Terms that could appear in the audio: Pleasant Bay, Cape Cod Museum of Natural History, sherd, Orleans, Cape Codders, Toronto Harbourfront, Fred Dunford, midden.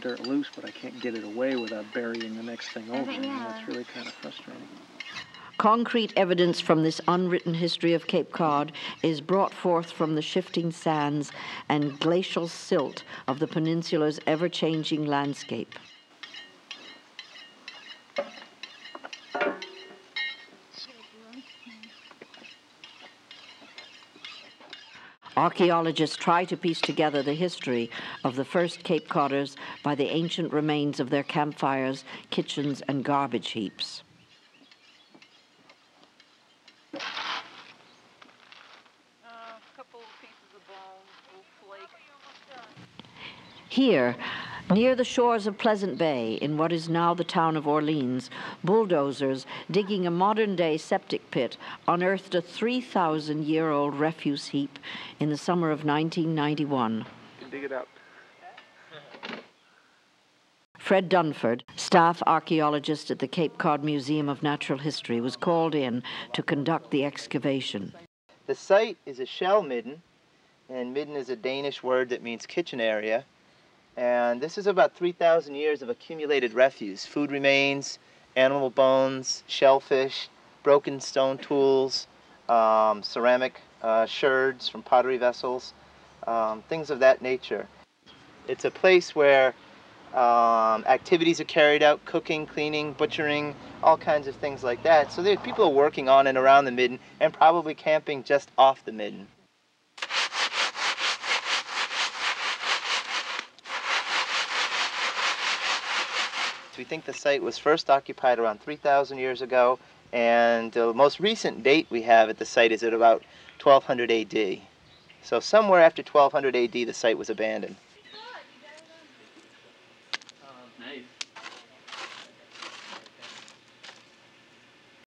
some dirt loose, but I can't get it away without burying the next thing over. And that's really kind of frustrating. Concrete evidence from this unwritten history of Cape Cod is brought forth from the shifting sands and glacial silt of the peninsula's ever-changing landscape. Archaeologists try to piece together the history of the first Cape Codders by the ancient remains of their campfires, kitchens, and garbage heaps. Here, near the shores of Pleasant Bay, in what is now the town of Orleans, bulldozers digging a modern-day septic pit unearthed a 3,000-year-old refuse heap in the summer of 1991. Dig it up. Fred Dunford, staff archaeologist at the Cape Cod Museum of Natural History, was called in to conduct the excavation. The site is a shell midden, and midden is a Danish word that means kitchen area. And this is about 3,000 years of accumulated refuse, food remains, animal bones, shellfish, broken stone tools, ceramic sherds from pottery vessels, things of that nature. It's a place where activities are carried out, cooking, cleaning, butchering, all kinds of things like that. So there, people are working on and around the midden and probably camping just off the midden. We think the site was first occupied around 3,000 years ago, and the most recent date we have at the site is at about 1200 AD. So somewhere after 1200 AD the site was abandoned. Nice.